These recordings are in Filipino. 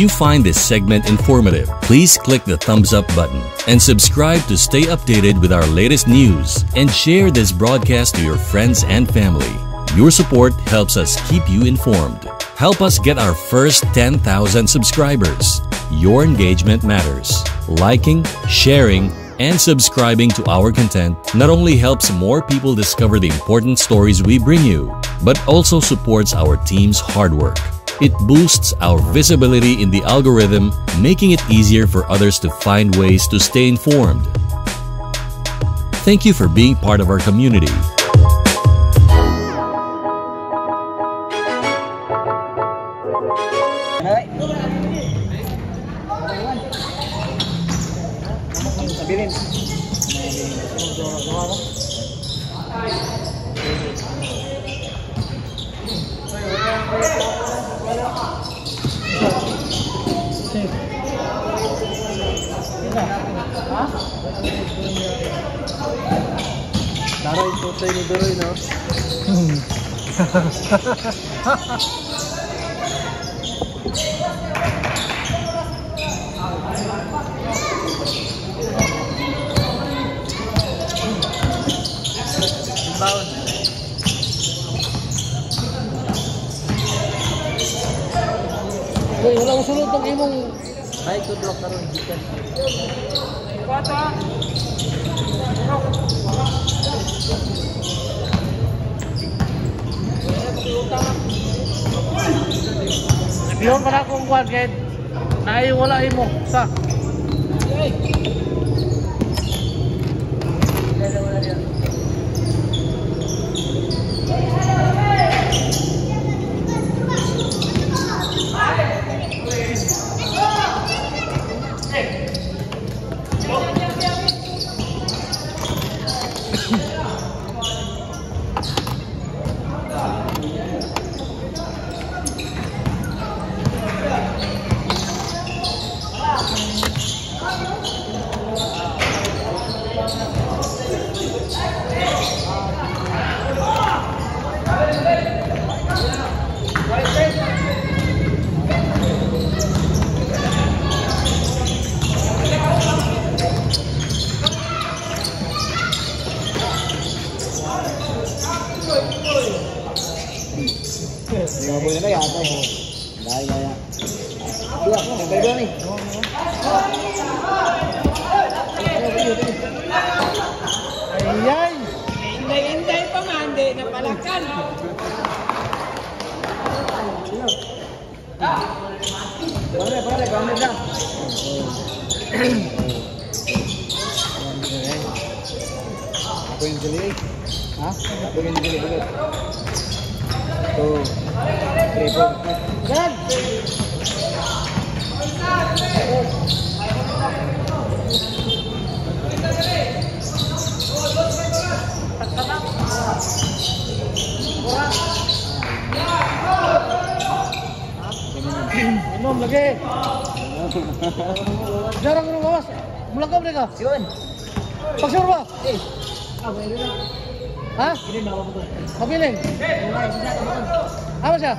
you find this segment informative, please click the thumbs up button and subscribe to stay updated with our latest news and share this broadcast to your friends and family. Your support helps us keep you informed. Help us get our first 10,000 subscribers. Your engagement matters. Liking, sharing, and subscribing to our content not only helps more people discover the important stories we bring you, but also supports our team's hard work. It boosts our visibility in the algorithm, making it easier for others to find ways to stay informed. Thank you for being part of our community. Diyon para kung kuan kay nay wala imo sa. Pabiling. Apa siya?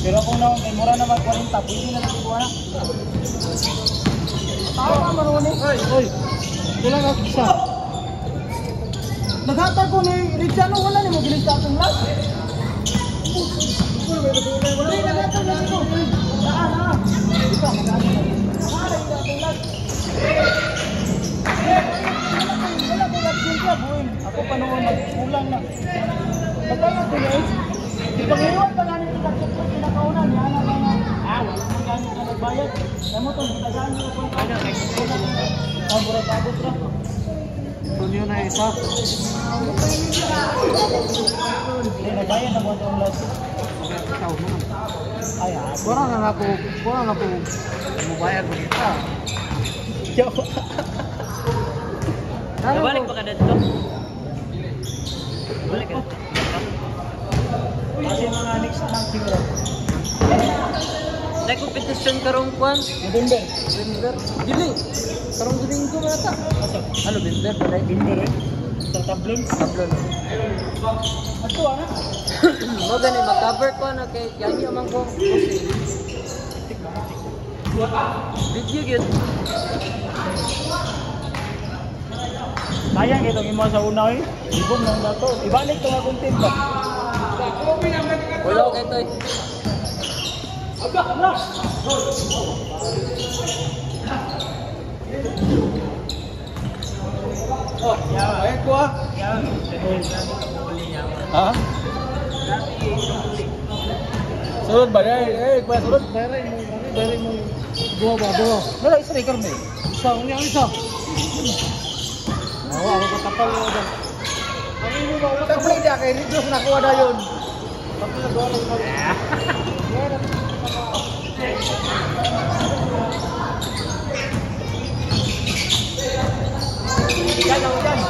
Pero kung na, may mura na mag-40, pwede na lang ito na. Tao ka marunong. Ay, kailang ako isa. Naghatag ko ni Rizano, wala ni mo gilig sa atong lahat. Wala yung naghatag na ito. Saan? Ito, naghatag na atong lahat. Ako pa naman mag-ulang na. Pagkala ko na eh. Pag-iwan pa nga nito sa pinakaunan, yan ang mga gano'n na nagbayad. Alam mo ito, nagtagaan nyo kung kaya. Ang burabagot na. Ito nyo na isa. Hindi, nagbayad na ba ito ang lahat? Ikaw mo. Ay, pura na nga po, mabayad mo kita. Yawa. Nabalik pa ka na dito? Balik ka na. Kasi mga next ng tingro. May competition karong kwan? November. November? Dili. Karong galing ko mata. Ano, November? Palay, November eh. Sa tablon? Tablon. Ato, ano? Mga ganun, mag-cover ko na kay Yanyo man ko. Video yun. Sayang, itong imo sa una eh. Ibong ng dato. Ibalik ito nga kong timba. Wala ko kayo eh. Aba, ala! Oh, yawa. Ayan ko ah. Yawa. Ha? Sulod ba? Eh, kuya, sulod. Dari mo. Buwa ba? Buwa. Wala, isa na ikarme. Isa, unyang isa. Oo, ako katapal mo dyan. Tapos hindi ako, hindi Diyos nakuha na yun. Tapos na doon. Yan ako dyan.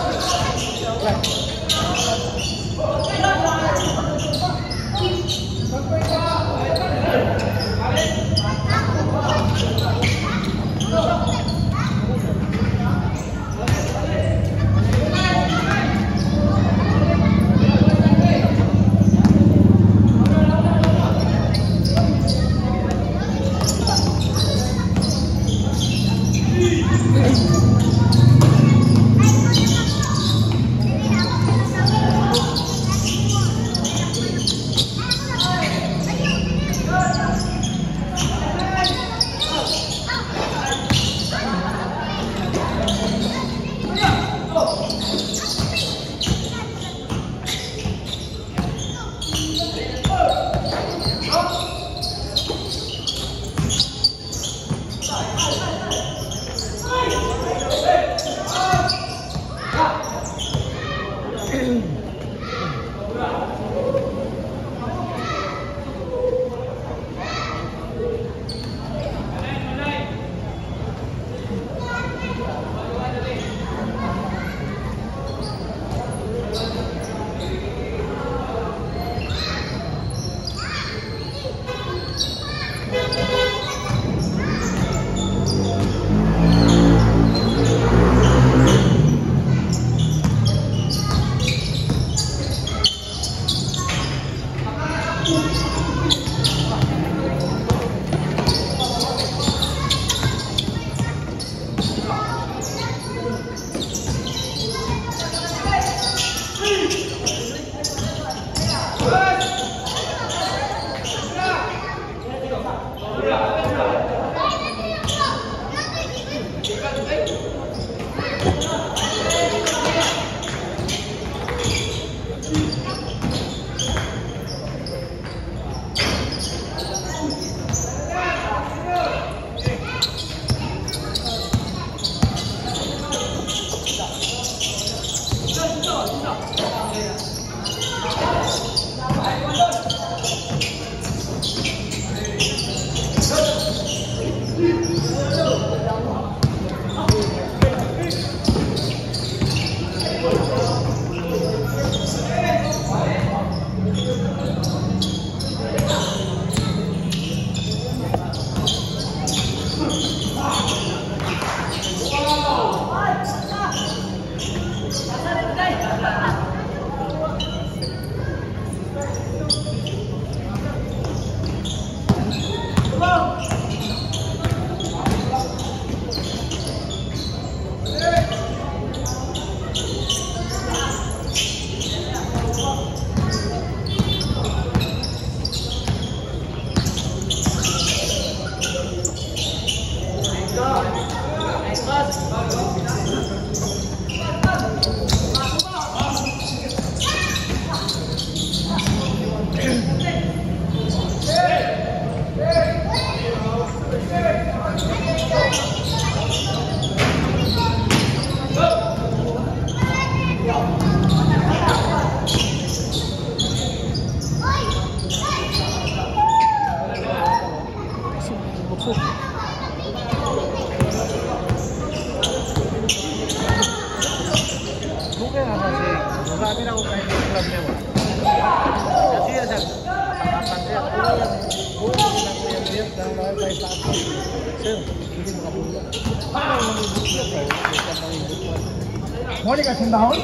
Muli ka sindahon?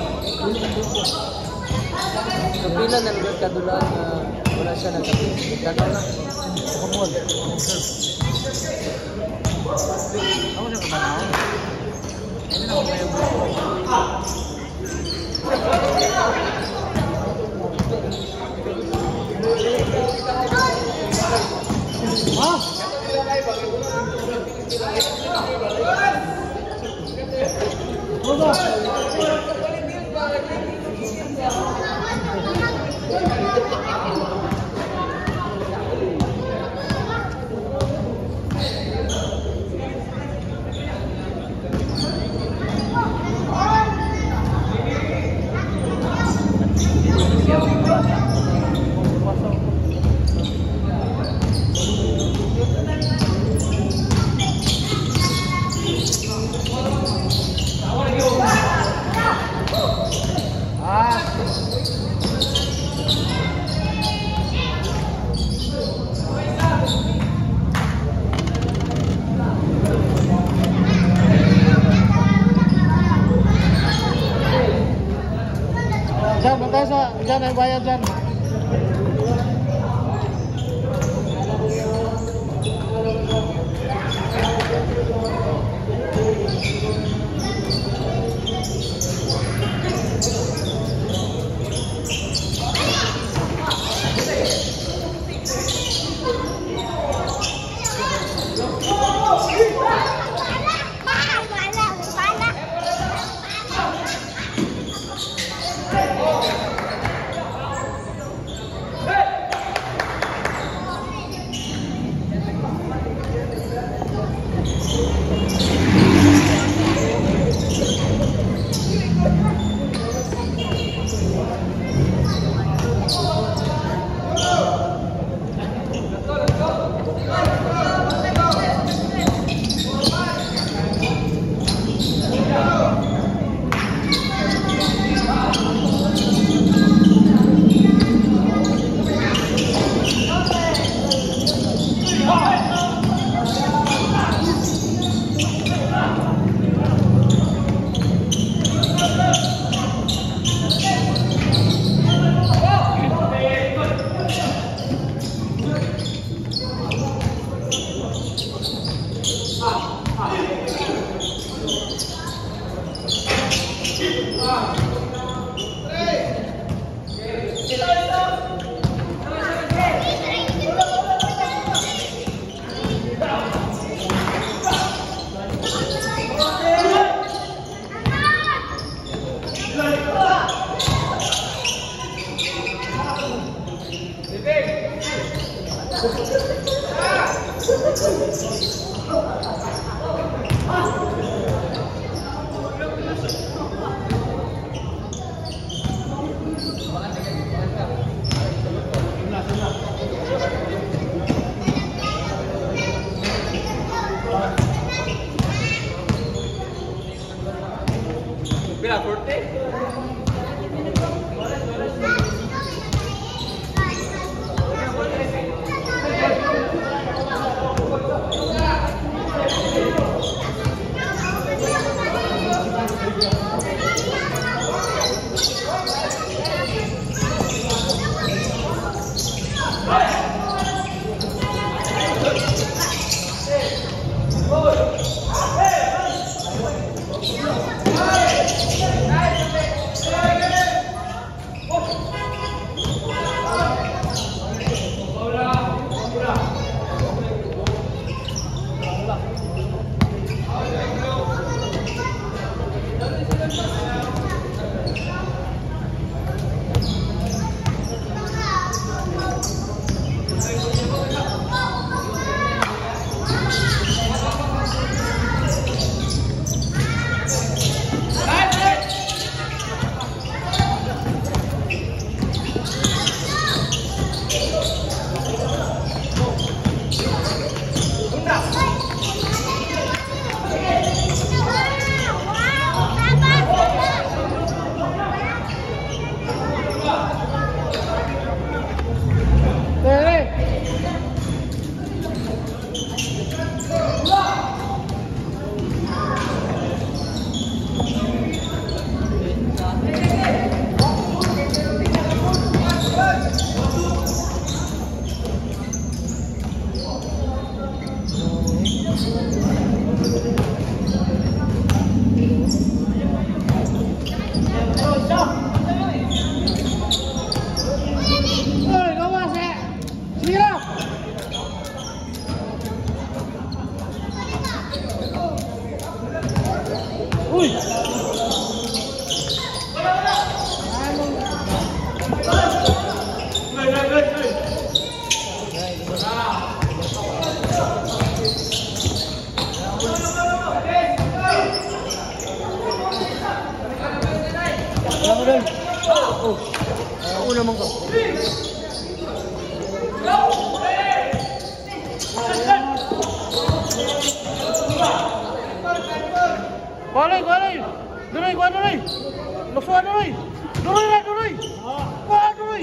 Kapila ng kadulaan na wala siya nagkapil. Gagawin na. Kapamol. Ako siya kapanahon. Hindi na ako ngayon. Ha? Jangan bayar jangan. Ako naman ko. Walay, walay. Duloy, walay. Lusuan, duloy. Duloy na, duloy. Wala, duloy.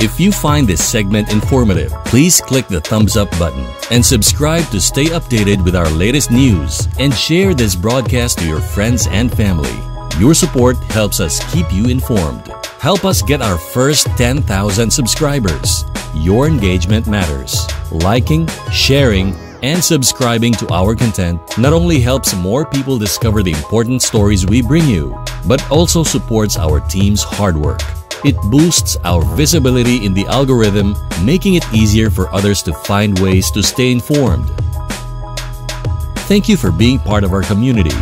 If you find this segment informative, please click the thumbs up button and subscribe to stay updated with our latest news and share this broadcast to your friends and family. Your support helps us keep you informed. Help us get our first 10,000 subscribers. Your engagement matters. Liking, sharing, and subscribing to our content not only helps more people discover the important stories we bring you, but also supports our team's hard work. It boosts our visibility in the algorithm, making it easier for others to find ways to stay informed. Thank you for being part of our community.